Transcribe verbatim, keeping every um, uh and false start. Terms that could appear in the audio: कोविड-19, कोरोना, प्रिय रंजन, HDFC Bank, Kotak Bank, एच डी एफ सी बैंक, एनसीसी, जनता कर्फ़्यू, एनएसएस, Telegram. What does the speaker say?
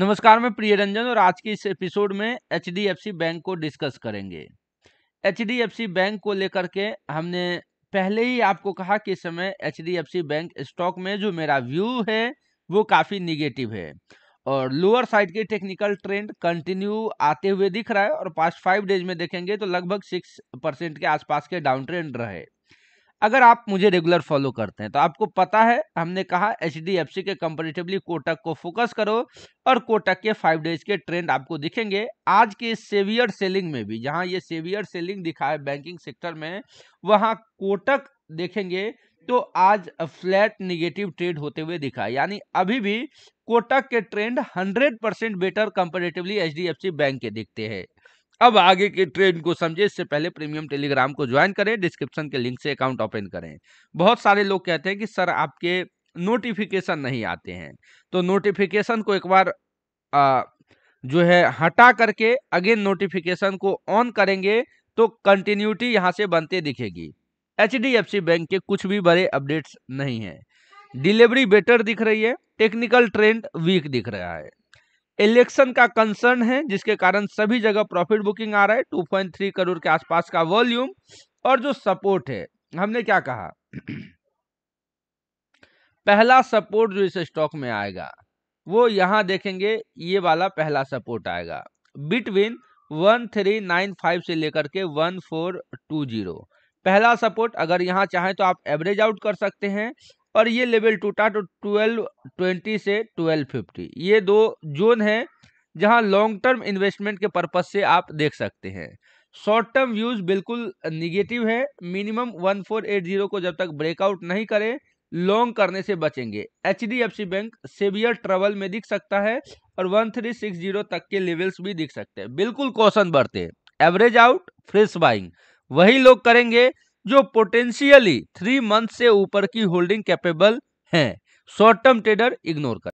नमस्कार, मैं प्रिय रंजन और आज के इस एपिसोड में एच डी एफ सी बैंक को डिस्कस करेंगे। एच डी एफ सी बैंक को लेकर के हमने पहले ही आपको कहा कि इस समय एच डी एफ सी बैंक stock में जो मेरा व्यू है वो काफ़ी निगेटिव है और लोअर साइड के टेक्निकल ट्रेंड कंटिन्यू आते हुए दिख रहा है और पास्ट फाइव डेज में देखेंगे तो लगभग सिक्स परसेंट के आसपास के डाउन ट्रेंड रहे। अगर आप मुझे रेगुलर फॉलो करते हैं तो आपको पता है हमने कहा एच डी एफ सी के कंपैरेटिवली कोटक को फोकस करो और कोटक के फाइव डेज के ट्रेंड आपको दिखेंगे। आज के सेवियर सेलिंग में भी जहां ये सेवियर सेलिंग दिखा है बैंकिंग सेक्टर में, वहां कोटक देखेंगे तो आज फ्लैट निगेटिव ट्रेड होते हुए दिखा, यानी अभी भी कोटक के trend hundred percent better comparatively एच डी एफ सी बैंक के दिखते हैं। अब आगे के ट्रेंड को समझे इससे पहले प्रीमियम टेलीग्राम को ज्वाइन करें, डिस्क्रिप्शन के लिंक से अकाउंट ओपन करें। बहुत सारे लोग कहते हैं कि सर आपके नोटिफिकेशन नहीं आते हैं, तो नोटिफिकेशन को एक बार आ, जो है हटा करके अगेन नोटिफिकेशन को ऑन करेंगे तो कंटिन्यूटी यहाँ से बनते दिखेगी। एच डी एफ सी बैंक के कुछ भी बड़े अपडेट्स नहीं है, डिलीवरी बेटर दिख रही है, टेक्निकल ट्रेंड वीक दिख रहा है, इलेक्शन का कंसर्न है जिसके कारण सभी जगह प्रॉफिट बुकिंग आ रहा है, टू पॉइंट थ्री करोड़ के आसपास का वॉल्यूम। और जो सपोर्ट है हमने क्या कहा, पहला सपोर्ट जो इस स्टॉक में आएगा वो यहां देखेंगे, ये वाला पहला सपोर्ट आएगा between one three nine five से लेकर के वन फोर टू जीरो। पहला सपोर्ट अगर यहां चाहे तो आप एवरेज आउट कर सकते हैं और ये लेवल टूटा तो ट्वेल्व ट्वेंटी से ट्वेल्व फिफ्टी, ये दो जोन है जहां लॉन्ग टर्म इन्वेस्टमेंट के पर्पस से आप देख सकते हैं। शॉर्ट टर्म व्यूज बिल्कुल निगेटिव है, minimum one four eight zero को जब तक ब्रेकआउट नहीं करे लॉन्ग करने से बचेंगे। एच डी एफ सी बैंक severe trouble में दिख सकता है और वन थ्री सिक्स जीरो तक के लेवल्स भी दिख सकते हैं। बिल्कुल कॉशन बरते, एवरेज आउट, फ्रेश बाइंग वही लोग करेंगे जो पोटेंशियली थ्री मंथ से ऊपर की होल्डिंग कैपेबल हैं। शॉर्ट टर्म ट्रेडर इग्नोर करें।